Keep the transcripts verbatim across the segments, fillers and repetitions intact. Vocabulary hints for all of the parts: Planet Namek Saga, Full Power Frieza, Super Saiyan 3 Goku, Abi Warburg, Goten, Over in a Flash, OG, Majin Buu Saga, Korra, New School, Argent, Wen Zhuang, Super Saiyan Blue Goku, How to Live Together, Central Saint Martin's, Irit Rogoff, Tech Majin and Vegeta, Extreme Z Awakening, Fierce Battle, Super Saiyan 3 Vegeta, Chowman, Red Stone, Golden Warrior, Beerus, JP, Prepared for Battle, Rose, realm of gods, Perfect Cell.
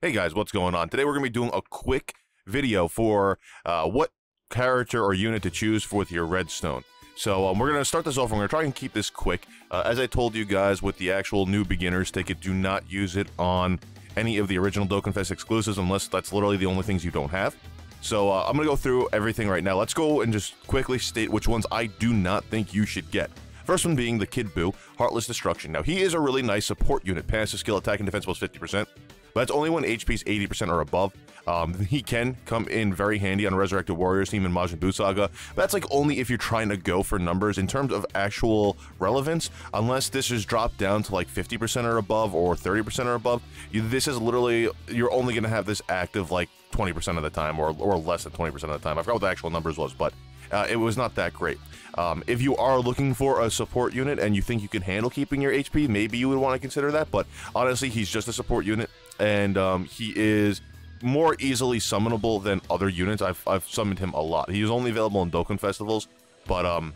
Hey guys, what's going on? Today we're going to be doing a quick video for uh, what character or unit to choose for with your redstone. So um, we're going to start this off, we're going to try and keep this quick. Uh, as I told you guys with the actual new beginners ticket, do not use it on any of the original Dokkanfest exclusives unless that's literally the only things you don't have. So uh, I'm going to go through everything right now. Let's go and just quickly state which ones I do not think you should get. First one being the Kid Boo, Heartless Destruction. Now he is a really nice support unit, passive skill, attack and defense plus fifty percent. But that's only when H P is eighty percent or above. Um, he can come in very handy on Resurrected Warriors team and Majin Buu Saga. But that's like only if you're trying to go for numbers in terms of actual relevance. Unless this is dropped down to like fifty percent or above or thirty percent or above, you, this is literally, you're only going to have this active like twenty percent of the time or, or less than twenty percent of the time. I forgot what the actual numbers was, but uh, it was not that great. Um, if you are looking for a support unit and you think you can handle keeping your H P, maybe you would want to consider that. But honestly, he's just a support unit. And um, he is more easily summonable than other units. I've, I've summoned him a lot. He was only available in Dokkan festivals, but um,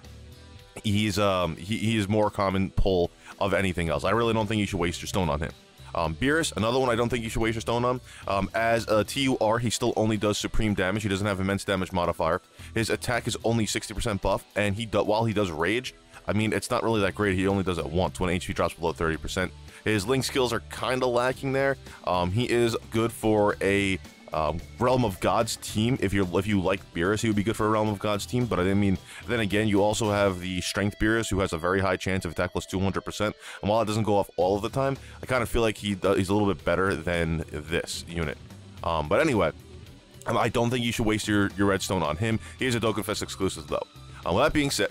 he's um, he, he is more common pull of anything else. I really don't think you should waste your stone on him. Um, Beerus, another one I don't think you should waste your stone on. Um, as a T U R, he still only does supreme damage. He doesn't have immense damage modifier. His attack is only sixty percent buff, and he do while he does rage, I mean, it's not really that great. He only does it once when H P drops below thirty percent. His link skills are kind of lacking there. Um, he is good for a um, Realm of Gods team. If you if you like Beerus, he would be good for a Realm of Gods team. But I mean, then again, you also have the Strength Beerus, who has a very high chance of attack plus two hundred percent. And while it doesn't go off all of the time, I kind of feel like he does, he's a little bit better than this unit. Um, but anyway, I don't think you should waste your, your redstone on him. He is a Dokkanfest exclusive, though. Um, with that being said,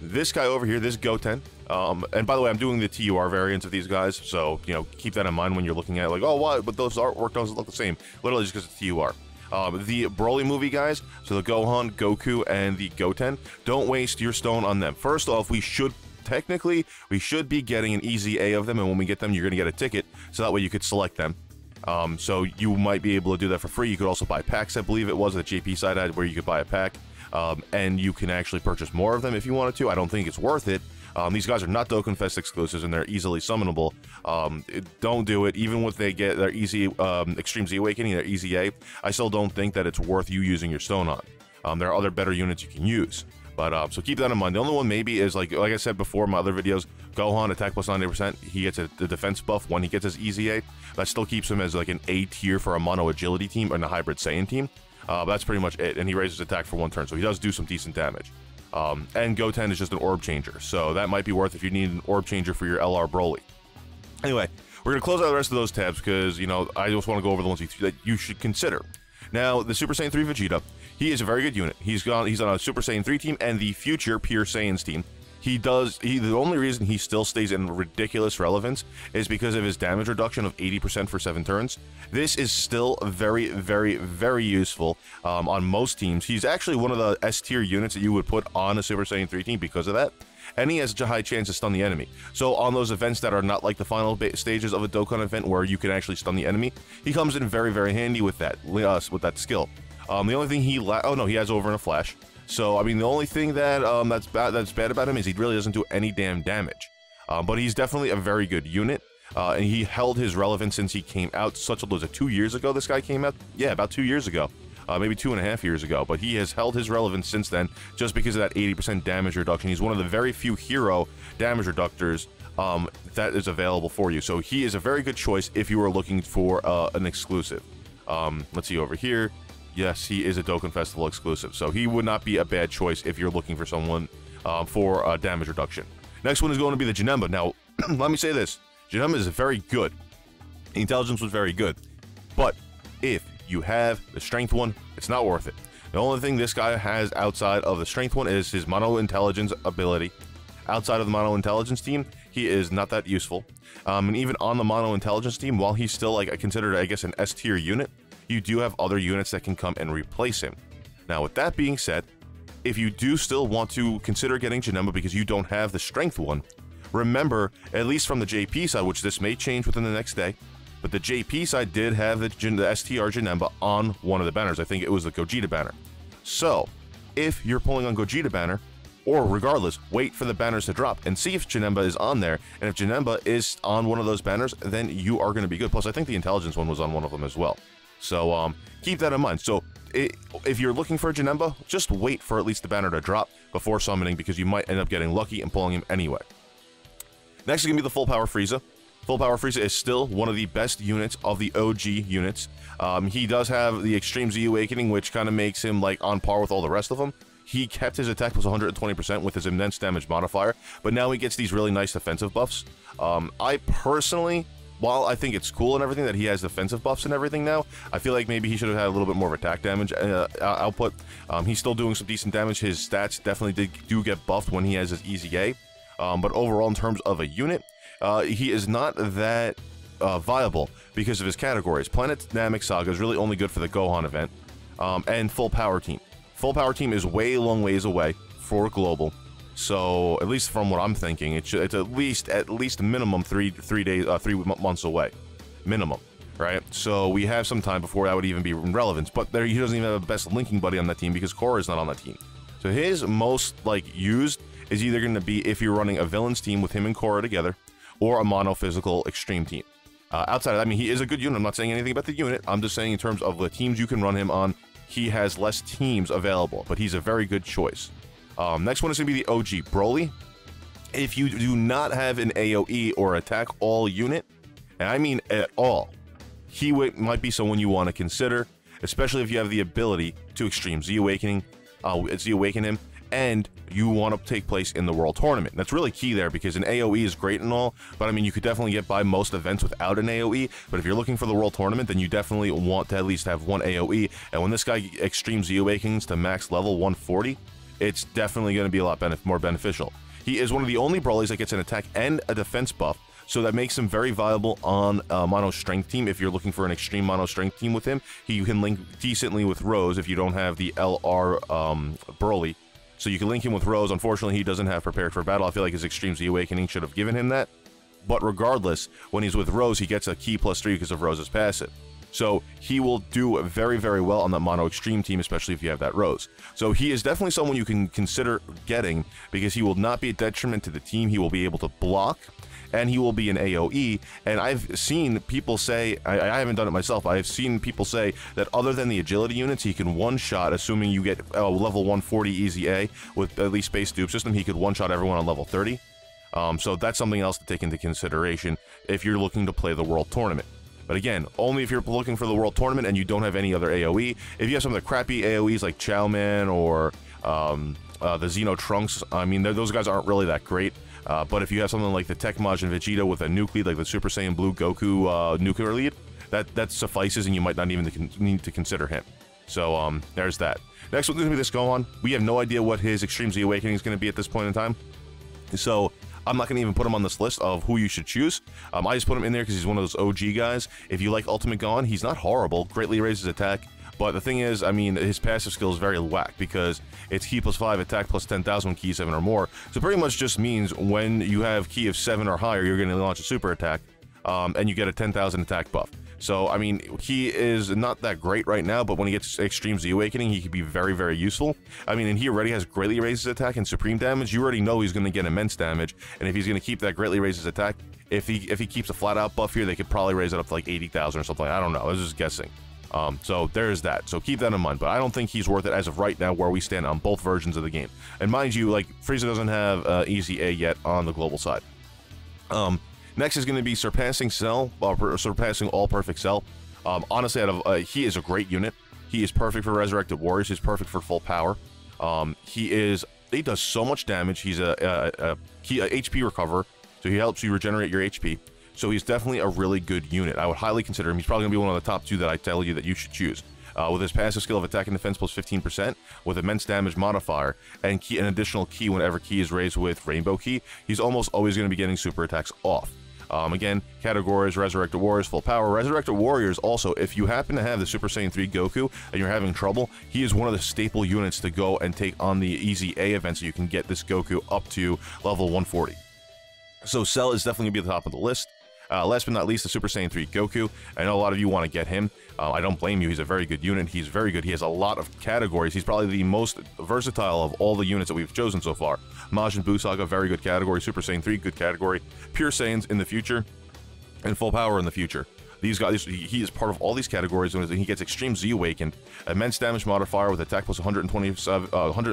this guy over here, this Goten, um, and by the way, I'm doing the T U R variants of these guys, so, you know, keep that in mind when you're looking at it, like, oh, what, but those artwork doesn't look the same, literally just because it's T U R. Um, the Broly movie guys, so the Gohan, Goku, and the Goten, don't waste your stone on them. First off, we should, technically, we should be getting an E Z A of them, and when we get them, you're going to get a ticket, so that way you could select them. Um, so you might be able to do that for free. You could also buy packs, I believe it was, the J P side had, where you could buy a pack. Um, and you can actually purchase more of them if you wanted to. I don't think it's worth it. Um, these guys are not Dokkanfest exclusives, and they're easily summonable. Um, don't do it. Even with they get their easy um, Extreme Z Awakening, their E Z A, I still don't think that it's worth you using your stone on. Um, there are other better units you can use. But um, so keep that in mind. The only one maybe is, like like I said before in my other videos, Gohan, attack plus ninety percent. He gets a, a defense buff when he gets his E Z A. That still keeps him as like an A tier for a mono agility team and a hybrid Saiyan team. Uh, but that's pretty much it, and he raises attack for one turn, so he does do some decent damage. Um, and Goten is just an orb changer, so that might be worth if you need an orb changer for your L R Broly. Anyway, we're going to close out the rest of those tabs because, you know, I just want to go over the ones that you should consider. Now, the Super Saiyan three Vegeta, he is a very good unit. He's gone, he's on a Super Saiyan three team and the future Pure Saiyans team. He does, he, the only reason he still stays in ridiculous relevance is because of his damage reduction of eighty percent for seven turns. This is still very, very, very useful um, on most teams. He's actually one of the S tier units that you would put on a Super Saiyan three team because of that. And he has such a high chance to stun the enemy. So on those events that are not like the final stages of a Dokkan event where you can actually stun the enemy, he comes in very, very handy with that, uh, with that skill. Um, the only thing he, la oh no, he has Over in a Flash. So, I mean, the only thing that um, that's, ba that's bad about him is he really doesn't do any damn damage. Um, but he's definitely a very good unit, uh, and he held his relevance since he came out. Such a was it two years ago this guy came out? Yeah, about two years ago, uh, maybe two and a half years ago. But he has held his relevance since then just because of that eighty percent damage reduction. He's one of the very few hero damage reductors um, that is available for you. So he is a very good choice if you are looking for uh, an exclusive. Um, let's see over here. Yes, he is a Dokkan Festival exclusive, so he would not be a bad choice if you're looking for someone uh, for uh, damage reduction. Next one is going to be the Janemba. Now, let me say this. Janemba is very good. Intelligence was very good. But if you have the Strength one, it's not worth it. The only thing this guy has outside of the Strength one is his Mono Intelligence ability. Outside of the Mono Intelligence team, he is not that useful. Um, and even on the Mono Intelligence team, while he's still like considered, I guess, an S-tier unit, you do have other units that can come and replace him. Now, with that being said, if you do still want to consider getting Janemba because you don't have the Strength one, remember, at least from the J P side, which this may change within the next day, but the J P side did have the, the S T R Janemba on one of the banners. I think it was the Gogeta banner. So, if you're pulling on Gogeta banner, or regardless, wait for the banners to drop and see if Janemba is on there, and if Janemba is on one of those banners, then you are going to be good. Plus, I think the intelligence one was on one of them as well. So um, keep that in mind. So it, if you're looking for a Janemba, just wait for at least the banner to drop before summoning, because you might end up getting lucky and pulling him anyway. Next is going to be the Full Power Frieza. Full Power Frieza is still one of the best units of the O G units. Um, he does have the Extreme Z Awakening, which kind of makes him like on par with all the rest of them. He kept his attack plus one hundred twenty percent with his immense damage modifier, but now he gets these really nice defensive buffs. Um, I personally, while I think it's cool and everything that he has defensive buffs and everything now, I feel like maybe he should have had a little bit more of attack damage uh, output. Um, he's still doing some decent damage. His stats definitely did, do get buffed when he has his E Z A. Um, but overall, in terms of a unit, uh, he is not that uh, viable because of his categories. Planet Namek Saga is really only good for the Gohan event um, and Full Power Team. Full Power Team is way long ways away for global, so at least from what I'm thinking, it should, it's at least at least minimum three three days uh, three months away, minimum, right? So we have some time before that would even be in relevance. But there, he doesn't even have a best linking buddy on that team because Korra is not on that team. So his most like used is either going to be if you're running a villains team with him and Korra together, or a monophysical extreme team. Uh, outside of that, I mean, he is a good unit. I'm not saying anything about the unit. I'm just saying in terms of the teams you can run him on. He has less teams available, but he's a very good choice. Um, next one is going to be the O G, Broly. If you do not have an AoE or attack all unit, and I mean at all, he might be someone you want to consider, especially if you have the ability to Extreme Z Awakening, uh, Z Awaken him, and you want to take place in the World Tournament. That's really key there because an AoE is great and all, but I mean, you could definitely get by most events without an AoE, but if you're looking for the World Tournament, then you definitely want to at least have one AoE, and when this guy Extreme Z Awakens to max level one forty, it's definitely going to be a lot benef more beneficial. He is one of the only Brolys that gets an attack and a defense buff, so that makes him very viable on a mono strength team. If you're looking for an extreme mono strength team with him, he can link decently with Rose if you don't have the L R um, Broly. So you can link him with Rose. Unfortunately, he doesn't have Prepared for Battle. I feel like his Extreme Z Awakening should have given him that. But regardless, when he's with Rose, he gets a key plus three because of Rose's passive. So he will do very, very well on that mono extreme team, especially if you have that Rose. So he is definitely someone you can consider getting because he will not be a detriment to the team. He will be able to block, and he will be an AoE. And I've seen people say, I, I haven't done it myself, I've seen people say that other than the agility units, he can one-shot, assuming you get uh, level one forty E Z A with at least Space Dupe System, he could one-shot everyone on level thirty. Um, so that's something else to take into consideration if you're looking to play the World Tournament. But again, only if you're looking for the World Tournament and you don't have any other AoE. If you have some of the crappy AoEs like Chowman or um, uh, the Xeno Trunks, I mean, those guys aren't really that great. Uh, but if you have something like the Tech Majin and Vegeta with a nuke lead, like the Super Saiyan Blue Goku uh, nuclear lead, that, that suffices and you might not even need to consider him. So um, there's that. Next one's going to be this Gohan. We have no idea what his Extreme Z Awakening is going to be at this point in time. So I'm not going to even put him on this list of who you should choose. Um, I just put him in there because he's one of those O G guys. If you like Ultimate Gohan, he's not horrible. Greatly raises attack. But the thing is, I mean, his passive skill is very whack because it's key plus five, attack plus ten thousand, key seven or more. So pretty much just means when you have key of seven or higher, you're going to launch a super attack um, and you get a ten thousand attack buff. So, I mean, he is not that great right now, but when he gets Extreme Z Awakening, he could be very, very useful. I mean, and he already has Greatly Raises Attack and Supreme Damage. You already know he's going to get immense damage, and if he's going to keep that Greatly Raises Attack, if he if he keeps a flat-out buff here, they could probably raise it up to like eighty thousand or something. I don't know. I was just guessing. Um, so there's that. So keep that in mind. But I don't think he's worth it as of right now where we stand on both versions of the game. And mind you, like, Frieza doesn't have uh, E Z A yet on the global side. Um... Next is going to be surpassing Cell, uh, surpassing all perfect Cell. Um, honestly, out of uh, he is a great unit. He is perfect for Resurrected Warriors. He's perfect for full power. Um, he is he does so much damage. He's a, a, a, he, a H P recoverer, so he helps you regenerate your H P. So he's definitely a really good unit. I would highly consider him. He's probably going to be one of the top two that I tell you that you should choose. Uh, with his passive skill of attack and defense plus fifteen percent, with immense damage modifier, and key, an additional key whenever key is raised with Rainbow Key, he's almost always going to be getting super attacks off. Um, again, categories, Resurrected Warriors, Full Power. Resurrected Warriors also, if you happen to have the Super Saiyan three Goku and you're having trouble, he is one of the staple units to go and take on the E Z A event so you can get this Goku up to level one forty. So Cell is definitely going to be at the top of the list. Uh, last but not least, the Super Saiyan three Goku. I know a lot of you want to get him. Uh, I don't blame you. He's a very good unit. He's very good. He has a lot of categories. He's probably the most versatile of all the units that we've chosen so far. Majin Buu Saga, very good category. Super Saiyan three, good category. Pure Saiyans in the future, and Full Power in the future. These guys, he is part of all these categories, and he gets Extreme Z Awakened, immense damage modifier with attack plus one hundred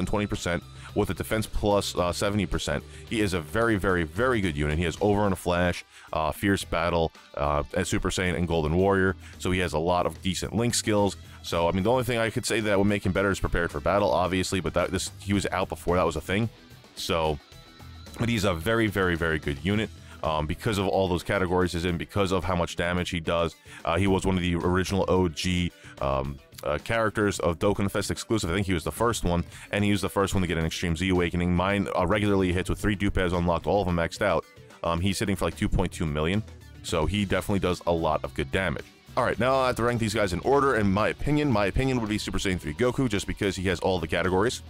twenty percent, with a defense plus uh, seventy percent. He is a very, very, very good unit. He has Over in a Flash, uh, Fierce Battle, uh, and Super Saiyan and Golden Warrior, so he has a lot of decent link skills. So, I mean, the only thing I could say that would make him better is Prepared for Battle, obviously, but that this he was out before that was a thing. So, but he's a very, very, very good unit. Um, because of all those categories he's in, because of how much damage he does. Uh, he was one of the original O G um, uh, characters of Dokkanfest exclusive. I think he was the first one, and he was the first one to get an Extreme Z Awakening. Mine uh, regularly hits with three dupes unlocked, all of them maxed out. Um, he's hitting for like two point two million, so he definitely does a lot of good damage. Alright, now I have to rank these guys in order, and my opinion, my opinion would be Super Saiyan three Goku, just because he has all the categories.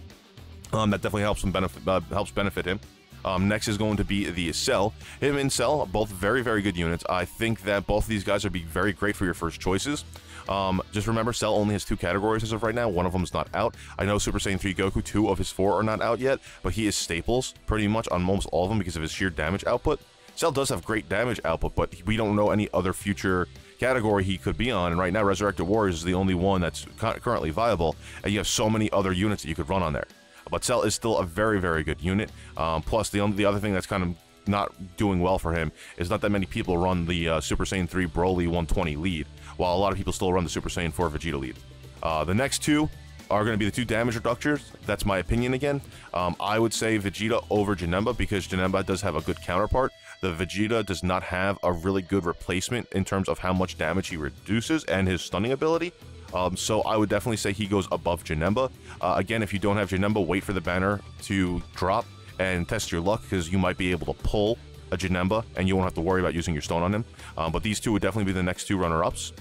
Um, that definitely helps him benefit, uh, helps benefit him. Um, next is going to be the Cell. Him and Cell, both very, very good units. I think that both of these guys would be very great for your first choices. Um, just remember, Cell only has two categories as of right now. One of them is not out. I know Super Saiyan three Goku, two of his four are not out yet, but he is staples pretty much on almost all of them because of his sheer damage output. Cell does have great damage output, but we don't know any other future category he could be on, and right now Resurrected Warriors is the only one that's currently viable, and you have so many other units that you could run on there. But Cell is still a very, very good unit. Um, plus, the the other thing that's kind of not doing well for him is not that many people run the uh, Super Saiyan three Broly one twenty lead, while a lot of people still run the Super Saiyan four Vegeta lead. Uh, the next two are going to be the two damage reductors. That's my opinion again. Um, I would say Vegeta over Janemba because Janemba does have a good counterpart. The Vegeta does not have a really good replacement in terms of how much damage he reduces and his stunning ability. Um, so I would definitely say he goes above Janemba. Uh, again, if you don't have Janemba, wait for the banner to drop and test your luck because you might be able to pull a Janemba and you won't have to worry about using your stone on him. Um, but these two would definitely be the next two runner-ups.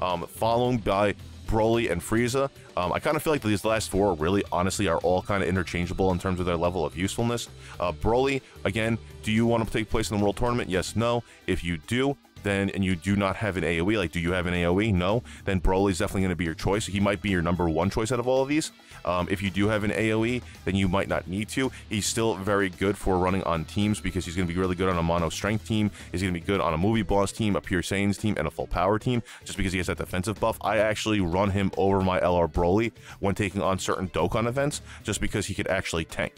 Um, following by Broly and Frieza. Um, I kind of feel like these last four really, honestly, are all kind of interchangeable in terms of their level of usefulness. Uh, Broly, again, do you want to take place in the World Tournament? Yes, no. If you do, then, and you do not have an A O E, like do you have an A O E? No, then Broly's definitely going to be your choice. He might be your number one choice out of all of these. Um, if you do have an A O E, then you might not need to. He's still very good for running on teams because he's going to be really good on a mono strength team. He's going to be good on a movie boss team, a Pure Saiyans team, and a Full Power team just because he has that defensive buff. I actually run him over my L R Broly when taking on certain Dokkan events just because he could actually tank.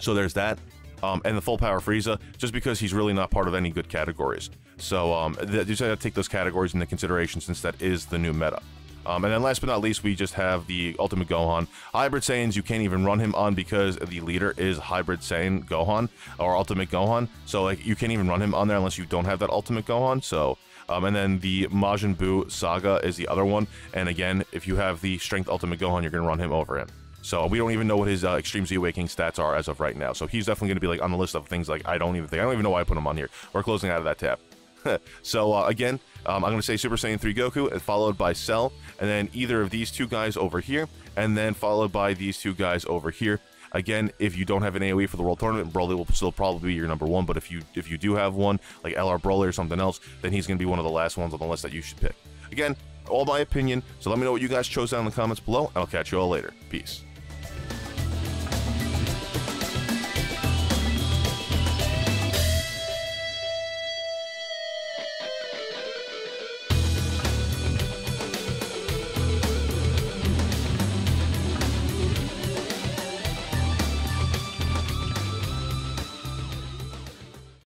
So there's that. Um, and the Full Power Frieza, just because he's really not part of any good categories. So um, you just gotta take those categories into consideration since that is the new meta. Um, and then last but not least, we just have the Ultimate Gohan. Hybrid Saiyans, you can't even run him on because the leader is Hybrid Saiyan Gohan, or Ultimate Gohan. So like you can't even run him on there unless you don't have that Ultimate Gohan. So, um, and then the Majin Buu Saga is the other one. And again, if you have the Strength Ultimate Gohan, you're gonna run him over him. So we don't even know what his uh, Extreme Z Awakening stats are as of right now. So he's definitely going to be like on the list of things like I don't even think, I don't even know why I put him on here. We're closing out of that tab. so uh, again, um, I'm going to say Super Saiyan three Goku, followed by Cell, and then either of these two guys over here, and then followed by these two guys over here. Again, if you don't have an A O E for the World Tournament, Broly will still probably be your number one. But if you if you do have one, like L R Broly or something else, then he's going to be one of the last ones on the list that you should pick. Again, all my opinion. So let me know what you guys chose down in the comments below, and I'll catch you all later. Peace.